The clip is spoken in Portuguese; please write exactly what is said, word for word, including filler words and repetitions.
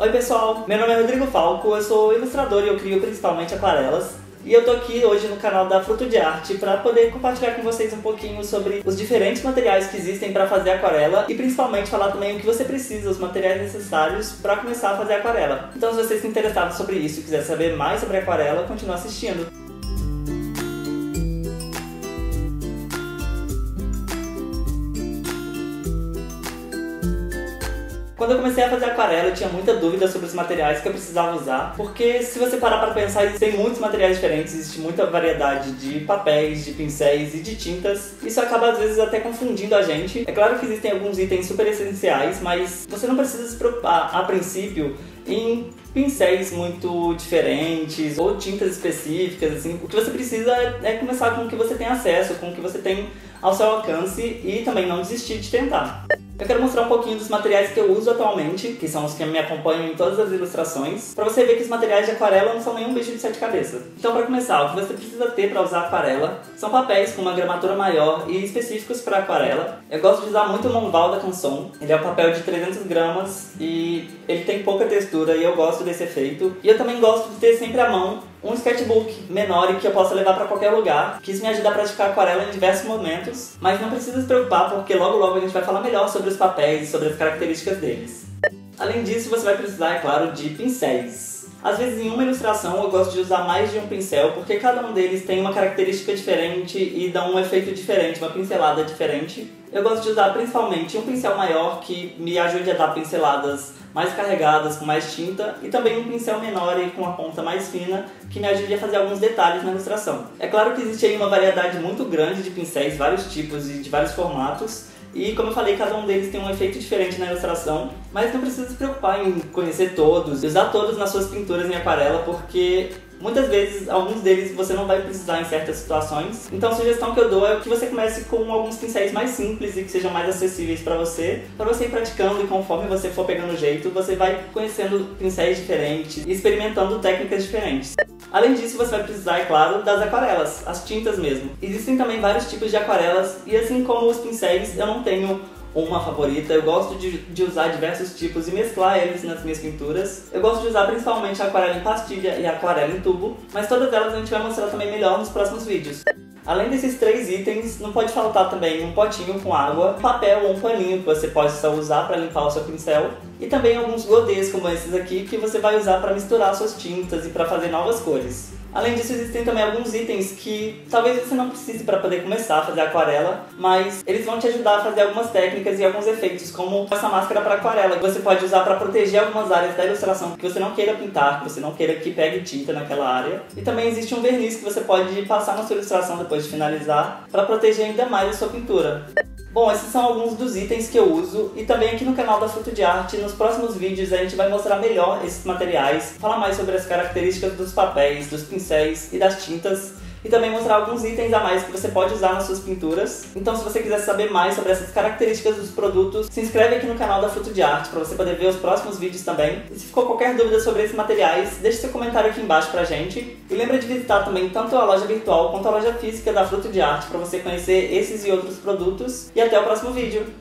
Oi pessoal, meu nome é Rodrigo Falco, eu sou ilustrador e eu crio principalmente aquarelas. E eu tô aqui hoje no canal da Fruto de Arte para poder compartilhar com vocês um pouquinho sobre os diferentes materiais que existem para fazer aquarela e principalmente falar também o que você precisa, os materiais necessários para começar a fazer aquarela. Então, se vocês se interessaram sobre isso e quiser saber mais sobre aquarela, continue assistindo. Quando eu comecei a fazer aquarela, eu tinha muita dúvida sobre os materiais que eu precisava usar, porque se você parar para pensar, existem muitos materiais diferentes, existe muita variedade de papéis, de pincéis e de tintas. Isso acaba, às vezes, até confundindo a gente. É claro que existem alguns itens super essenciais, mas você não precisa se preocupar, a princípio, em pincéis muito diferentes ou tintas específicas, assim. O que você precisa é começar com o que você tem acesso, com o que você tem ao seu alcance e também não desistir de tentar. Eu quero mostrar um pouquinho dos materiais que eu uso atualmente, que são os que me acompanham em todas as ilustrações, pra você ver que os materiais de aquarela não são nenhum bicho de sete cabeças. Então, pra começar, o que você precisa ter pra usar aquarela são papéis com uma gramatura maior e específicos pra aquarela. Eu gosto de usar muito o Monval da Canson. Ele é um papel de trezentas gramas e ele tem pouca textura e eu gosto desse efeito. E eu também gosto de ter sempre à mão um sketchbook menor e que eu possa levar para qualquer lugar, que isso me ajuda a praticar aquarela em diversos momentos, mas não precisa se preocupar porque logo logo a gente vai falar melhor sobre os papéis e sobre as características deles. Além disso, você vai precisar, é claro, de pincéis. Às vezes em uma ilustração eu gosto de usar mais de um pincel porque cada um deles tem uma característica diferente e dá um efeito diferente, uma pincelada diferente. Eu gosto de usar principalmente um pincel maior que me ajude a dar pinceladas mais carregadas, com mais tinta, e também um pincel menor e com a ponta mais fina, que me ajude a fazer alguns detalhes na ilustração. É claro que existe aí uma variedade muito grande de pincéis, vários tipos e de vários formatos, e como eu falei, cada um deles tem um efeito diferente na ilustração, mas não precisa se preocupar em conhecer todos e usar todos nas suas pinturas em aquarela, porque muitas vezes, alguns deles você não vai precisar em certas situações. Então a sugestão que eu dou é que você comece com alguns pincéis mais simples e que sejam mais acessíveis para você, para você ir praticando e conforme você for pegando o jeito, você vai conhecendo pincéis diferentes e experimentando técnicas diferentes. Além disso, você vai precisar, é claro, das aquarelas, as tintas mesmo. Existem também vários tipos de aquarelas e assim como os pincéis, eu não tenho uma favorita, eu gosto de, de usar diversos tipos e mesclar eles nas minhas pinturas. Eu gosto de usar principalmente a aquarela em pastilha e a aquarela em tubo, mas todas elas a gente vai mostrar também melhor nos próximos vídeos. Além desses três itens, não pode faltar também um potinho com água, papel ou um paninho que você possa usar para limpar o seu pincel, e também alguns godês como esses aqui que você vai usar para misturar suas tintas e para fazer novas cores. Além disso, existem também alguns itens que talvez você não precise para poder começar a fazer aquarela, mas eles vão te ajudar a fazer algumas técnicas e alguns efeitos, como essa máscara para aquarela, que você pode usar para proteger algumas áreas da ilustração que você não queira pintar, que você não queira que pegue tinta naquela área. E também existe um verniz que você pode passar na sua ilustração depois de finalizar, para proteger ainda mais a sua pintura. Bom, esses são alguns dos itens que eu uso e também aqui no canal da Fruto de Arte, nos próximos vídeos a gente vai mostrar melhor esses materiais, falar mais sobre as características dos papéis, dos pincéis e das tintas e também mostrar alguns itens a mais que você pode usar nas suas pinturas. Então, se você quiser saber mais sobre essas características dos produtos, se inscreve aqui no canal da Fruto de Arte para você poder ver os próximos vídeos também. E se ficou qualquer dúvida sobre esses materiais, deixe seu comentário aqui embaixo pra gente. E lembra de visitar também tanto a loja virtual quanto a loja física da Fruto de Arte para você conhecer esses e outros produtos. E até o próximo vídeo!